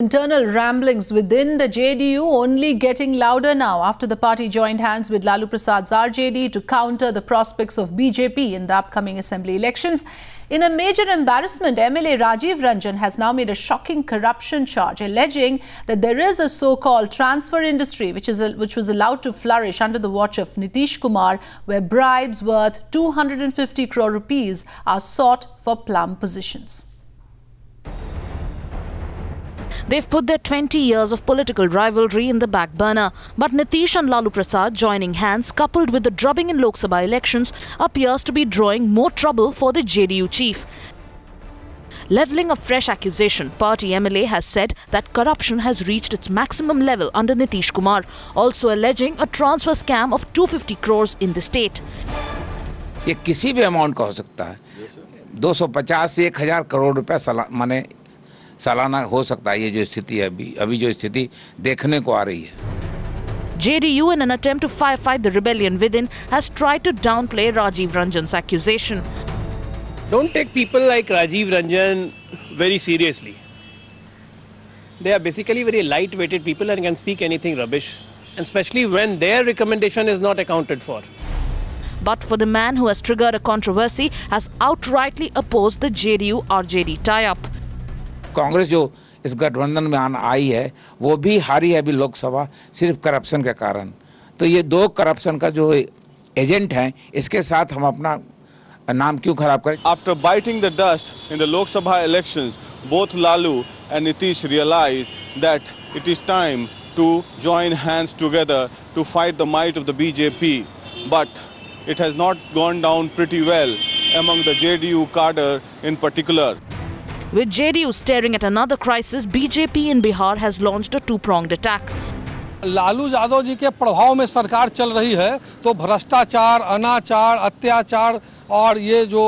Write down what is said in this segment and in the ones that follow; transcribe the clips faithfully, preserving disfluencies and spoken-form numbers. Internal ramblings within the J D U only getting louder now after the party joined hands with Lalu Prasad's R J D to counter the prospects of B J P in the upcoming assembly elections. In a major embarrassment, M L A Rajiv Ranjan has now made a shocking corruption charge, alleging that there is a so-called transfer industry which is a, which was allowed to flourish under the watch of Nitish Kumar, where bribes worth two hundred fifty crore rupees are sought for plum positions. They've put their twenty years of political rivalry in the back burner. But Nitish and Lalu Prasad joining hands, coupled with the drubbing in Lok Sabha elections, appears to be drawing more trouble for the J D U chief. Levelling a fresh accusation, party M L A has said that corruption has reached its maximum level under Nitish Kumar, also alleging a transfer scam of two hundred fifty crores in the state. ये किसी भी amount का हो सकता है, दो सौ पचास से एक हज़ार करोड़ रुपए साला माने सालाना हो सकता है। ये जो स्थिति है अभी अभी जो स्थिति देखने को आ रही है। J D U, in an attempt to firefight the rebellion within, has tried to downplay Rajiv Ranjan's accusation. Don't take people like Rajiv Ranjan very seriously. They are basically very light-weighted people and can speak anything rubbish, and especially when their recommendation is not accounted for. But for the man who has triggered a controversy, has outrightly opposed the J D U R J D tie-up. Congress जो इस गठबंधन में आन आई है वो भी हारी है अभी लोकसभा सिर्फ करप्शन के कारण। तो ये दो करप्शन का जो एजेंट हैं, इसके साथ हम अपना नाम क्यों खराब करें। After biting the dust in the Lok Sabha elections, both Lalu and Nitish realized that it is time to join hands together to fight the might of the B J P. But it has not gone down pretty well among the J D U cadre in particular. With J D U staring at another crisis, B J P in Bihar has launched a two-pronged attack. Lalu Yadav ji के प्रभाव में सरकार चल रही है, तो भ्रष्टाचार, अनाचार, अत्याचार और ये जो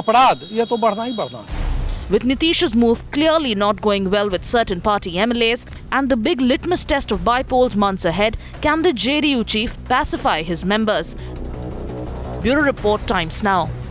अपराध, ये तो बढ़ना ही बढ़ना है। With Nitish's move clearly not going well with certain party M L As and the big litmus test of by-polls months ahead, can the J D U chief pacify his members? Bureau Report, Times Now.